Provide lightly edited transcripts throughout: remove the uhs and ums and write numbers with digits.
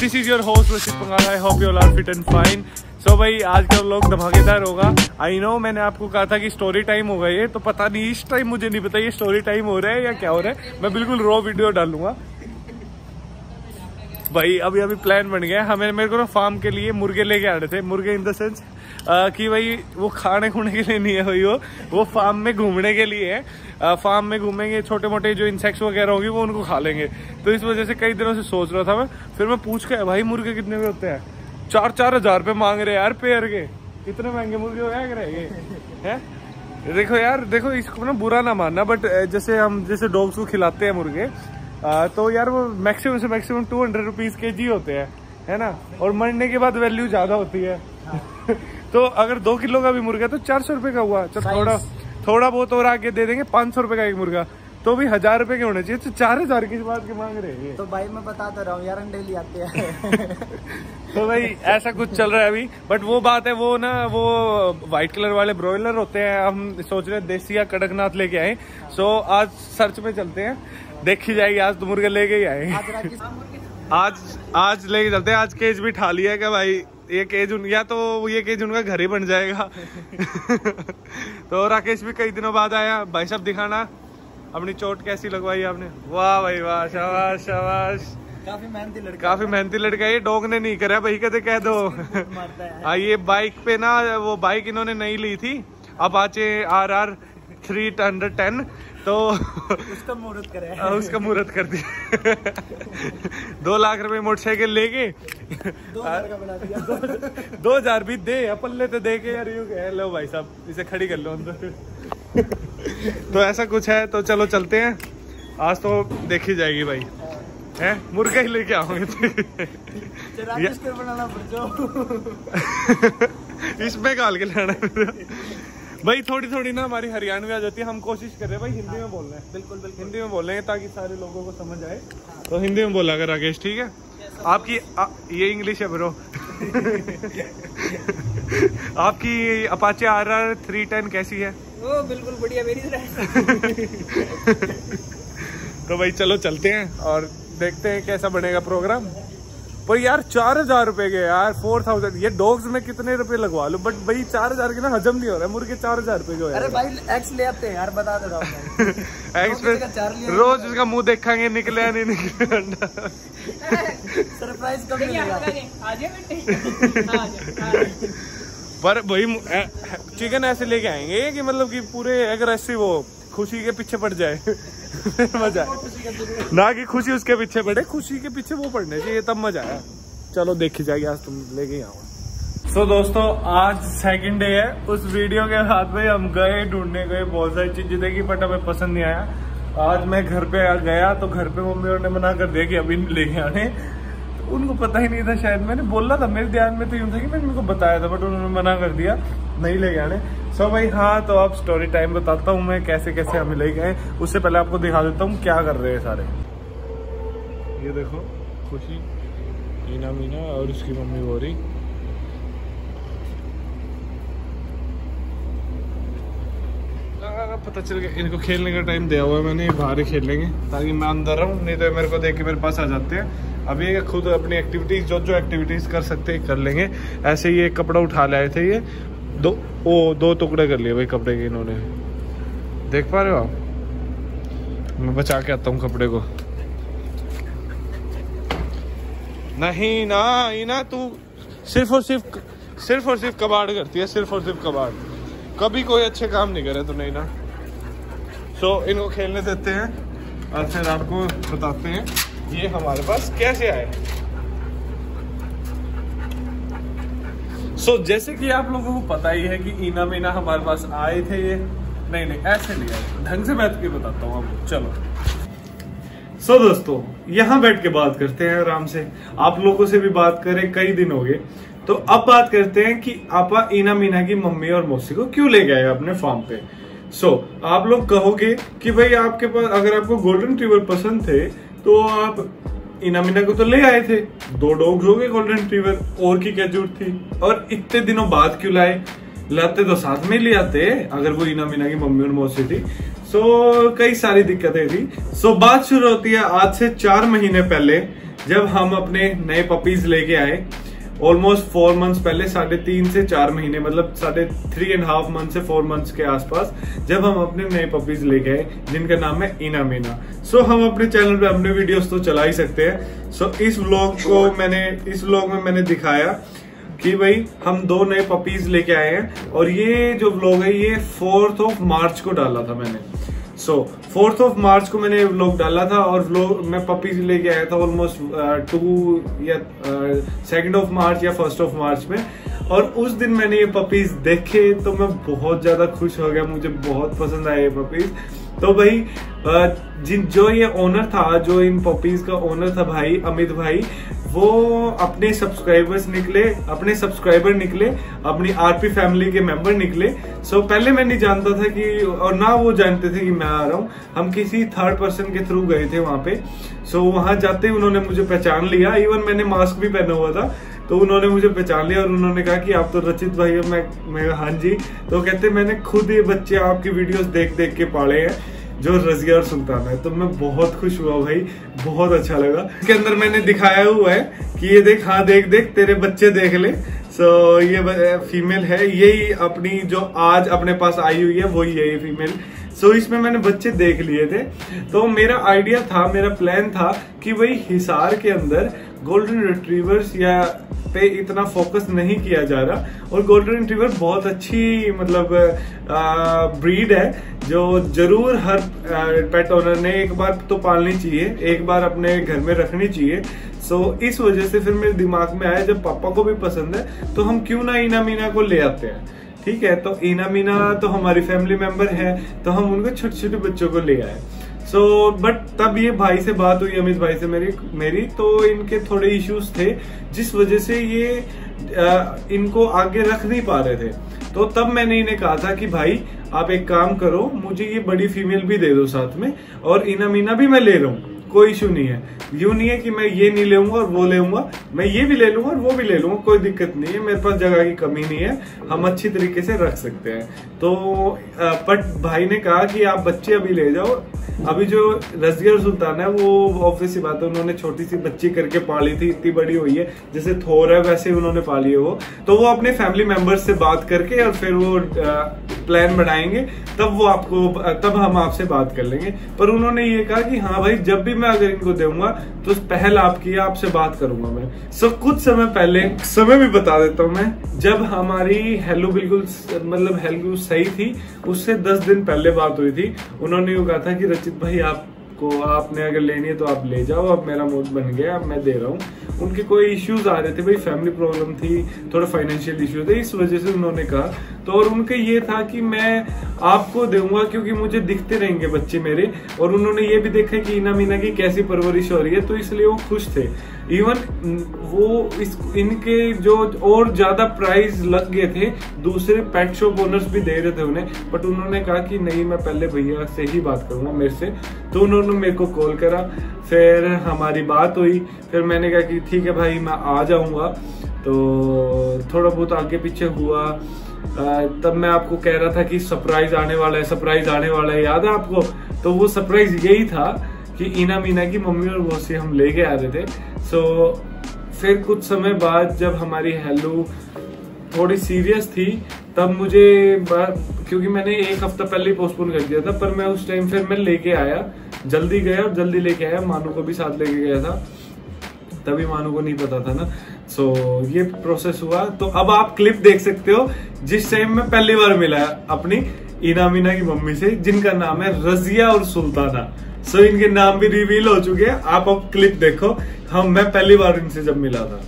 This is your host Rachit Panghal. I hope your are fit and fine. So भाई आज का vlog धमाकेदार होगा। आई नो मैंने आपको कहा था कि स्टोरी टाइम होगा ये, तो पता नहीं इस टाइम मुझे नहीं पता ये स्टोरी टाइम हो रहा है या क्या हो रहा है। मैं बिल्कुल रॉ वीडियो डालूंगा भाई। अभी अभी प्लान बन गया है हमें, मेरे को ना फार्म के लिए मुर्गे लेके आ रहे थे। मुर्गे इन द सेंस कि भाई वो खाने खुने के लिए नहीं है भाई, वो फार्म में घूमने के लिए है। फार्म में घूमेंगे, छोटे मोटे जो इंसेक्ट्स वगैरह होंगे वो उनको खा लेंगे। तो इस वजह से कई दिनों से सोच रहा था मैं। फिर मैं पूछ के भाई मुर्गे कितने में होते हैं, 4-4 हज़ार रुपये मांग रहे यार पेयर के। इतने महंगे मुर्गे हो गए हैं। देखो यार, देखो इसको ना बुरा ना मानना, बट जैसे हम जैसे डॉग्स को खिलाते हैं मुर्गे, तो यार वो मैक्सिमम से मैक्सिमम 200 रुपीज़ kg होते हैं, है ना। और मरने के बाद वैल्यू ज़्यादा होती है। तो अगर 2 किलो का भी मुर्गा तो 400 रुपये का हुआ, तो थोड़ा बहुत और आगे दे देंगे 500 रुपये का एक मुर्गा, तो भी 1000 रुपये के होने चाहिए। तो 4000 की बात के मांग रहे हैं। तो भाई मैं बता तो रहा हूँ यार, अंडे ले आते हैं। तो भाई ऐसा कुछ चल रहा है अभी। बट वो बात है, वो ना वो व्हाइट कलर वाले ब्रॉयलर होते हैं, हम सोच रहे हैं देसी या कड़कनाथ लेके आए। सो आज सर्च में चलते हैं, देखी जाएगी। आज तो मुर्गे लेके ही आएंगे, आज लेके चलते हैं। आज केज भी ठा लिया क्या भाई, ये केज या तो ये केज उनका घर ही बन जाएगा। तो राकेश भी कई दिनों बाद आया। भाई साहब दिखाना अपनी चोट कैसी लगवाई आपने। वाह भाई वाह, शाबाश शाबाश। काफी मेहनती लड़का ये डॉग ने नहीं करा भाई, कहते कह दो। हाँ ये बाइक पे ना, वो बाइक इन्होंने नहीं ली थी, अब आचे RR 310, तो उसका मुहूर्त कर दिया। 2 लाख रुपए मोटरसाइकिल लेके 2000 भी दे पल्ले तो दे के यार, यूं कह लो भाई साहब इसे खड़ी कर लो अंदर। तो ऐसा कुछ है, तो चलो चलते हैं। आज तो देखी जाएगी भाई, है मुर्गा ही लेके आओगे। इसमें काल के लाना भाई। थोड़ी थोड़ी ना हमारी हरियाणवी आ जाती है, हम कोशिश कर रहे हैं भाई हिंदी में बोलना है। बिल्कुल हिंदी में बोल रहे हैं ताकि सारे लोगों को समझ आए। हाँ। तो हिंदी में बोला अगर राकेश, ठीक है। आपकी ये इंग्लिश है ब्रो। आपकी अपाचे RR 310 कैसी है? ओ बिल्कुल बढ़िया, मेरी तरह। तो भाई चलो चलते हैं और देखते हैं कैसा बनेगा प्रोग्राम। पर यार 4000 रुपए के यार, 4000 ये डॉग्स में कितने रुपए लगवा लूं, बट भाई 4000 के ना हजम नहीं हो रहा है। मुर्गे 4000 रुपए के हो। अरे भाई एक्स ले आते हैं यार, बता दो। एक्स पे रोज उसका मुंह देखेंगे निकले या नहीं निकले अंडा। सरप्राइज कब मिलेगा? पर भाई चिकन ऐसे लेके आएंगे कि मतलब कि पूरे एग्रेसिव हो, खुशी के पीछे पड़ जाए। मजा आया ना कि खुशी उसके पीछे पड़े, खुशी के पीछे वो पड़ने चाहिए, तब मजा आया। चलो देखी जाएगी, आज तुम लेके आओ। सो दोस्तों आज सेकंड डे है। उस वीडियो के बाद में हम गए ढूंढने, गए बहुत सारी चीजें देखी, बट हमें पसंद नहीं आया। आज मैं घर पे गया तो घर पे मम्मी ने मना कर दिया कि अभी लेके आने। तो उनको पता ही नहीं था, शायद मैंने बोला था, मेरे ध्यान में तो यूँ था कि मैंने उनको बताया था, बट उन्होंने मना कर दिया नहीं लेके आने। सो भाई हाँ, तो आप स्टोरी टाइम बताता हूँ मैं कैसे कैसे हमें लेके आए। उससे पहले आपको दिखा देता हूँ क्या कर रहे हैं सारे। ये देखो खुशी, ईना, मीना और उसकी मम्मी हो रही। पता चल गया इनको खेलने का टाइम दिया हुआ है मैंने, बाहर ही खेल लेंगे ताकि मैं अंदर रहूँ, नहीं तो मेरे को देख के मेरे पास आ जाते हैं। अब ये खुद अपनी एक्टिविटीज जो एक्टिविटीज कर सकते हैं कर लेंगे। ऐसे ये कपड़ा उठा लाए थे, ये दो टुकड़े कर लिए भाई कपड़े के इन्होंने, देख पा रहे हो आप। मैं बचा के आता हूँ कपड़े को। नहीं ना इना, तू सिर्फ और सिर्फ कबाड़ करती है, सिर्फ और सिर्फ कबाड़, कभी कोई अच्छे काम नहीं करे तूने ना। सो इनको खेलने देते हैं और फिर आपको बताते हैं ये हमारे पास कैसे आए। सो जैसे कि आप लोगों को पता ही है कि ईना मीना हमारे पास आए थे। ये नहीं ऐसे नहीं आए, ढंग से बैठ के बताता हूँ आपको, चलो। सो दोस्तों यहाँ बैठ के बात करते हैं आराम से, आप लोगों से भी बात करें कई दिन हो गए। तो अब बात करते हैं कि आपा ईना मीना की मम्मी और मौसी को क्यों ले गए अपने फार्म पे। सो आप लोग कहोगे कि भाई आपके पास अगर आपको गोल्डन रिट्रीवर पसंद थे तो आप ईना मीना को तो ले आए थे, 2 डॉग्स हो गए गोल्डन रिट्रीवर, और की क्या जरूरत थी, और इतने दिनों बाद क्यों लाए। लाते तो साथ में ले आते अगर वो ईना मीना की मम्मी और मौसी थी। सो कई सारी दिक्कतें थी। सो बात शुरू होती है आज से 4 महीने पहले। जब हम अपने नए पपीज लेके आए ऑलमोस्ट 4 मंथ्स पहले, 3.5 से 4 महीने, मतलब 3.5 मंथ से 4 मंथ्स के आसपास, जब हम अपने नए पपीज लेके आए जिनका नाम है ईना मीना। सो हम अपने चैनल पे अपने वीडियोस तो चला ही सकते हैं। सो इस व्लॉग में मैंने दिखाया कि भाई हम 2 नए पपीज लेके आए हैं और ये जो व्लॉग है ये 4 मार्च को डाला था मैंने। सो 4 मार्च को मैंने व्लॉग डाला था और व्लॉग मैं पपीज लेके आया था ऑलमोस्ट 2 या 2 मार्च या 1 मार्च में। और उस दिन मैंने ये पपीज देखे तो मैं बहुत ज्यादा खुश हो गया, मुझे बहुत पसंद आया ये पपीज। तो भाई जो ये ओनर था, जो इन पपीज का ओनर था भाई अमित भाई, वो अपने सब्सक्राइबर निकले, अपनी आरपी फैमिली के मेंबर निकले। सो पहले मैं नहीं जानता था कि, और ना वो जानते थे कि मैं आ रहा हूँ। हम किसी 3rd पर्सन के थ्रू गए थे वहाँ पे। सो वहाँ जाते ही उन्होंने मुझे पहचान लिया, इवन मैंने मास्क भी पहना हुआ था तो उन्होंने मुझे पहचान लिया और उन्होंने कहा कि आप तो रचित भाई हो। मैं हाँ जी। तो कहते मैंने खुद ये बच्चे आपकी वीडियोस देख देख के पाले हैं जो रजिया और सुल्तान है। तो मैं बहुत खुश हुआ भाई, बहुत अच्छा लगा। इसके अंदर मैंने दिखाया हुआ है कि ये देख, हाँ देख देख तेरे बच्चे देख ले। सो ये फीमेल है, यही अपनी जो आज अपने पास आई हुई है वही है ये फीमेल। सो इसमें मैंने बच्चे देख लिए थे। तो मेरा आइडिया था, मेरा प्लान था कि भाई हिसार के अंदर गोल्डन रिट्रीवर्स या पे इतना फोकस नहीं किया जा रहा और गोल्डन रिट्रीवर बहुत अच्छी मतलब ब्रीड है जो जरूर हर पेट ओनर ने एक बार तो पालनी चाहिए, एक बार अपने घर में रखनी चाहिए। सो इस वजह से फिर मेरे दिमाग में आया जब पापा को भी पसंद है तो हम क्यों ना ईना मीना को ले आते हैं, ठीक है। तो ईना मीना तो हमारी फैमिली मेंबर है तो हम उनको छोटे छोटे बच्चों को ले आए। सो बट तब ये भाई से बात हुई, अमित भाई से मेरी, तो इनके थोड़े इश्यूज थे जिस वजह से ये इनको आगे रख नहीं पा रहे थे। तो तब मैंने इन्हें कहा था कि भाई आप एक काम करो, मुझे ये बड़ी फीमेल भी दे दो साथ में और ईना मीना भी मैं ले लूँ, कोई इशू नहीं है। यूं नहीं है कि मैं ये नहीं ले लूंगा और वो ले लूंगा, मैं ये भी ले लूंगा और वो भी ले लूंगा, कोई दिक्कत नहीं है, मेरे पास जगह की कमी नहीं है, हम अच्छी तरीके से रख सकते हैं। तो बट भाई ने कहा कि आप बच्चे अभी ले जाओ, अभी जो रजिया और सुल्तान है वो ऑब्वियस सी बात है उन्होंने छोटी सी बच्ची करके पाली थी, इतनी बड़ी हुई है, जैसे थोर है वैसे उन्होंने पाली है वो। तो वो अपने फैमिली मेंबर्स से बात करके और फिर वो प्लान बनाएंगे, तब हम आपसे बात कर लेंगे। पर उन्होंने ये कहा कि हाँ भाई जब भी मैं अगर इनको दूंगा तो पहल आपकी, आपसे बात करूंगा मैं। सो कुछ समय पहले, समय भी बता देता हूँ मैं, जब हमारी हेलो बिल्कुल मतलब हेलो सही थी उससे 10 दिन पहले बात हुई थी। उन्होंने ये कहा था कि रचित भाई आपने अगर लेनी है तो आप ले जाओ, अब मेरा मूड बन गया, अब मैं दे रहा हूँ। उनके कोई इश्यूज आ रहे थे भाई, फैमिली प्रॉब्लम थी, थोड़ा फाइनेंशियल इश्यू थे, इस वजह से उन्होंने कहा। तो और उनके ये था कि मैं आपको दूंगा क्योंकि मुझे दिखते रहेंगे बच्चे मेरे, और उन्होंने ये भी देखा कि ईना मीना की कैसी परवरिश हो रही है तो इसलिए वो खुश थे। इवन वो इनके जो और ज्यादा प्राइस लग गए थे, दूसरे पेट शॉप ओनर्स भी दे रहे थे उन्हें, बट उन्होंने कहा कि नहीं मैं पहले भैया से ही बात करूंगा मेरे से। तो उन्होंने मेरे को कॉल करा, फिर हमारी बात हुई, फिर मैंने कहा कि ठीक है भाई मैं आ जाऊँगा। तो थोड़ा बहुत आगे पीछे हुआ, तब मैं आपको कह रहा था कि सरप्राइज आने वाला है, याद है आपको? तो वो सरप्राइज यही था कि ईना मीना की मम्मी और मौसी हम लेके आ रहे थे। सो फिर कुछ समय बाद जब हमारी हेलो थोड़ी सीरियस थी तब मुझे, क्योंकि मैंने 1 हफ्ता पहले ही पोस्टपोन कर दिया था, पर मैं उस टाइम फिर मैं लेके आया, जल्दी गया और जल्दी लेके आया, मानू को भी साथ लेके गया था, तभी मानू को नहीं पता था ना। सो ये प्रोसेस हुआ। तो अब आप क्लिप देख सकते हो जिस टाइम मैं पहली बार मिला अपनी ईना मीना की मम्मी से, जिनका नाम है रजिया और सुल्ताना। सो इनके नाम भी रिवील हो चुके हैं, आप अब क्लिप देखो। हम मैं पहली बार इनसे जब मिला था।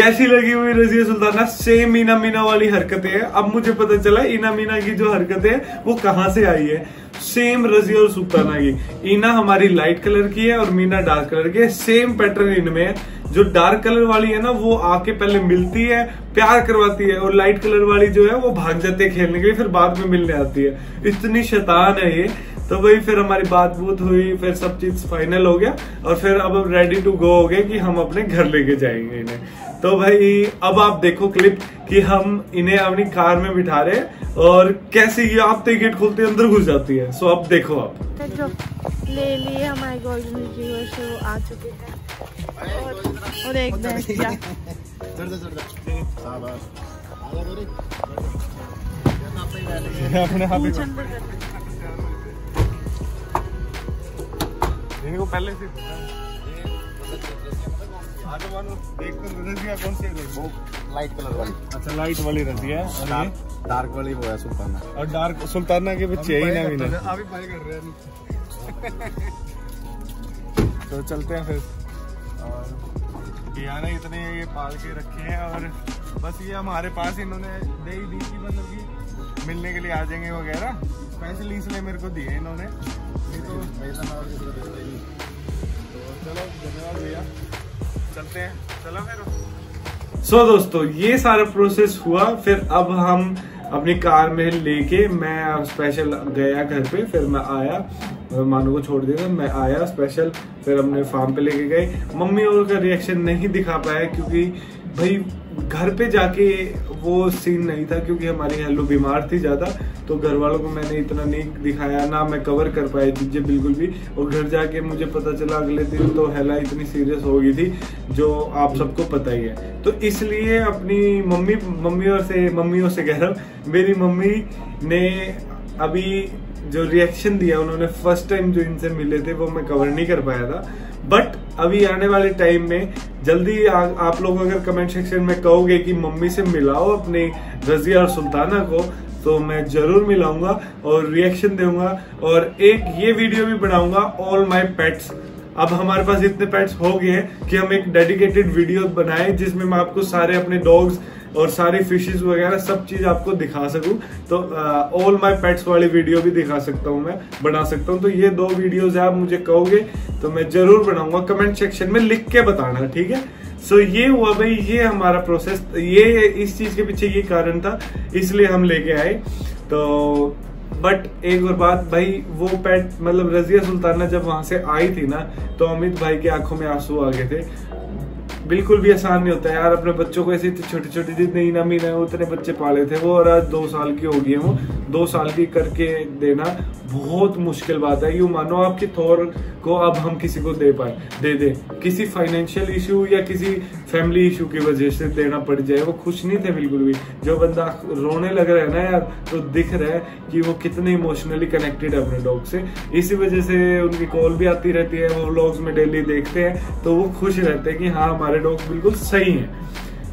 कैसी लगी हुई रजिया सुल्ताना? सेम ईना मीना वाली हरकतें हैं। अब मुझे पता चला ईना मीना की जो हरकतें हैं वो कहाँ से आई है। सेम रजिया और सुल्ताना की, ईना हमारी लाइट कलर की है और मीना डार्क कलर की है। सेम पैटर्न इनमें है। जो डार्क कलर वाली है ना वो आके पहले मिलती है, प्यार करवाती है, और लाइट कलर वाली जो है वो भाग जाती है खेलने के लिए, फिर बाद में मिलने आती है। इतनी शैतान है ये। तो वही फिर हमारी बात बूत हुई, फिर सब चीज फाइनल हो गया और फिर अब रेडी टू गो हो गए कि हम अपने घर लेके जाएंगे इन्हें। तो भाई अब आप देखो क्लिप कि हम इन्हें अपनी कार में बिठा रहे हैं और कैसे ये आपते गेट खोलते अंदर घुस जाती है। सो अब देखो आप ले लिए हमारे गोल्डन रिट्रीवर आ चुके हैं और एक बैठ गया। इनको पहले से कौन सी वो लाइट कलर वाली? अच्छा लाइट वाली रजिया है और ये डार्क वाली वो है सुल्ताना। और डार्क सुल्ताना के बच्चे ही ना मिले। अभी भाई कर रहे हैं तो चलते हैं फिर। और बियाना इतने ये पाल के रखे हैं और बस ये हमारे पास इन्होंने दे ही दी कि मतलब कि मिलने के लिए आ जाएंगे वगैरह। पैसे इसलिए मेरे को दिए इन्होंने, नहीं तो पैसा ना तो चलो धन्यवाद भैया, चलते हैं। चलो फिर। सो दोस्तों ये सारा प्रोसेस हुआ। फिर अब हम अपनी कार में लेके मैं स्पेशल गया घर पे, फिर मैं आया, मानू को छोड़ दिया, मैं आया स्पेशल, फिर हमने फार्म पे लेके गए। मम्मी और का रिएक्शन नहीं दिखा पाया क्योंकि भाई घर पे जाके वो सीन नहीं था, क्योंकि हमारी हेलो बीमार थी ज़्यादा, तो घर वालों को मैंने इतना नहीं दिखाया, ना मैं कवर कर पाया चीज़ें बिल्कुल भी। और घर जाके मुझे पता चला अगले दिन तो हेला इतनी सीरियस हो गई थी जो आप सबको पता ही है। तो इसलिए अपनी मम्मियों से कह रहा हूँ, मेरी मम्मी ने अभी जो रिएक्शन दिया उन्होंने फर्स्ट टाइम जो इनसे मिले थे वो मैं कवर नहीं कर पाया था। बट अभी आने वाले टाइम में जल्दी आप लोग अगर कमेंट सेक्शन में कहोगे कि मम्मी से मिलाओ अपनी रजिया और सुल्ताना को, तो मैं जरूर मिलाऊंगा और रिएक्शन दूंगा और एक ये वीडियो भी बनाऊंगा ऑल माय पेट्स। अब हमारे पास इतने पेट्स हो गए हैं कि हम एक डेडिकेटेड वीडियो बनाए जिसमें मैं आपको सारे अपने डॉग्स और सारी फिशेस वगैरह सब चीज़ आपको दिखा सकूं। तो ऑल माय पेट्स वाली वीडियो भी दिखा सकता हूं, मैं बना सकता हूं। तो ये दो वीडियोस आप मुझे कहोगे तो मैं जरूर बनाऊंगा, कमेंट सेक्शन में लिख के बताना, ठीक है। सो ये हुआ भाई, ये हमारा प्रोसेस, ये इस चीज़ के पीछे ये कारण था, इसलिए हम लेके आए। तो बट एक और बात भाई, वो पेट मतलब रजिया सुल्ताना जब वहाँ से आई थी ना तो अमित भाई की आंखों में आंसू आ गए थे। बिल्कुल भी आसान नहीं होता यार अपने बच्चों को ऐसे छोटी छोटी जितने ईना मीना उतने बच्चे पाले थे वो, और आज 2 साल की हो गई है वो, 2 साल की करके देना बहुत मुश्किल बात है। यूँ मानो आपकी थोर को अब हम किसी को दे पाए दे किसी फाइनेंशियल इशू या किसी फैमिली इशू की वजह से देना पड़ जाए, वो खुश नहीं थे बिल्कुल भी। जो बंदा रोने लग रहा है ना यार तो दिख रहा है कि वो कितने इमोशनली कनेक्टेड है अपने डॉग से। इसी वजह से उनकी कॉल भी आती रहती है, वो व्लॉग्स में डेली देखते हैं तो वो खुश रहते हैं कि हाँ हमारे डॉग बिल्कुल सही है।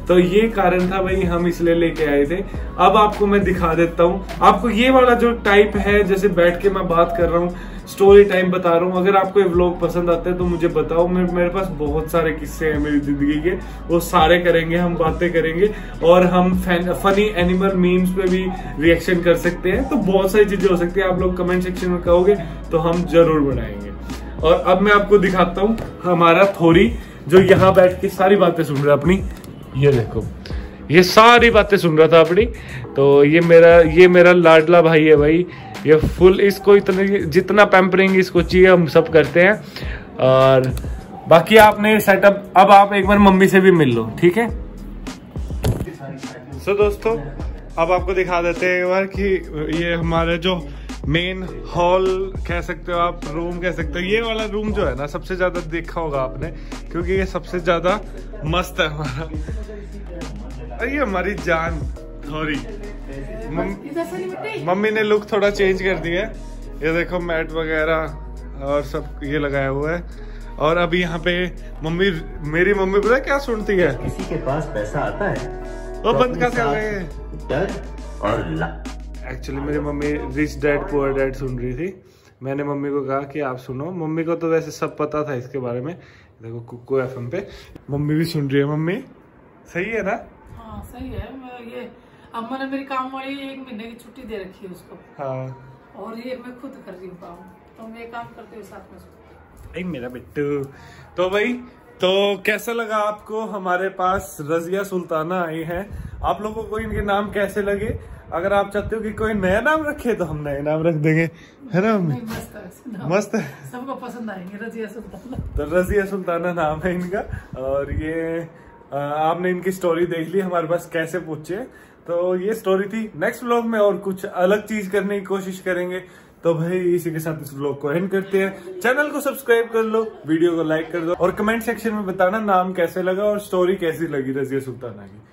तो ये कारण था भाई, हम इसलिए लेके आए थे। अब आपको मैं दिखा देता हूँ, आपको ये वाला जो टाइप है जैसे बैठ के मैं बात कर रहा हूँ, स्टोरी टाइम बता रहा हूँ। अगर आपको ये व्लॉग पसंद आता है तो मुझे बताओ, मेरे पास बहुत सारे किस्से हैं मेरी जिंदगी के, वो सारे करेंगे हम, बातें करेंगे और हम फनी एनिमल मीम्स पे भी रिएक्शन कर सकते हैं। तो बहुत सारी चीजें हो सकती है, आप लोग कमेंट सेक्शन में कहोगे तो हम जरूर बनाएंगे। और अब मैं आपको दिखाता हूँ हमारा थोरी जो यहाँ बैठ के सारी बातें सुन रहा है अपनी, ये देखो ये सारी बातें सुन रहा था अपनी। तो ये मेरा लाडला भाई है भाई, ये फुल इसको इतने जितना पैम्परिंग इसको चाहिए हम सब करते हैं। और बाकी आपने सेटअप, अब आप एक बार मम्मी से भी मिल लो, ठीक है। सो दोस्तों अब आपको दिखा देते हैं एक बार कि ये हमारे जो मेन हॉल कह सकते हो आप, रूम कह सकते हो, ये वाला रूम जो है ना सबसे ज्यादा देखा होगा आपने क्योंकि ये सबसे ज्यादा मस्त है हमारा। ये हमारी जान थोरी, मम्मी ने लुक थोड़ा चेंज कर दिया है। ये देखो मैट वगैरह और सब ये लगाया हुआ है। और अभी यहाँ पे मम्मी, मेरी मम्मी पता क्या सुनती है, किसी के पास पैसा आता है वो बंद कर रहे। एक्चुअली मेरी mummy rich dad poor dad सुन रही थी, मैंने मम्मी को कहा कि आप सुनो। मम्मी को तो वैसे सब पता था इसके बारे में। देखो कुकू एफएम पे मम्मी भी सुन रही है। मम्मी सही है ना? हाँ सही है। ये अम्मा ने मेरी काम वाली 1 महीने की छुट्टी दे रखी है उसको। हाँ। और ये मैं खुद कर रही हूँ काम, तो मैं काम करते हुए साथ में। मेरा बिट्टू। तो भाई तो कैसा लगा आपको? हमारे पास रजिया सुल्ताना आई हैं। आप लोगों को इनके नाम कैसे लगे? अगर आप चाहते हो कि कोई नया नाम रखे तो हम नया नाम रख देंगे, है ना? मस्त है, सबको पसंद आएंगे। रजिया सुल्ताना, तो रजिया सुल्ताना नाम है इनका। और ये आपने इनकी स्टोरी देख ली, हमारे पास कैसे पूछे, तो ये स्टोरी थी। नेक्स्ट व्लॉग में और कुछ अलग चीज करने की कोशिश करेंगे। तो भाई इसी के साथ इस व्लॉग को एंड करते हैं। चैनल को सब्सक्राइब कर लो, वीडियो को लाइक कर दो और कमेंट सेक्शन में बताना नाम कैसे लगा और स्टोरी कैसी लगी रजिया सुल्ताना की।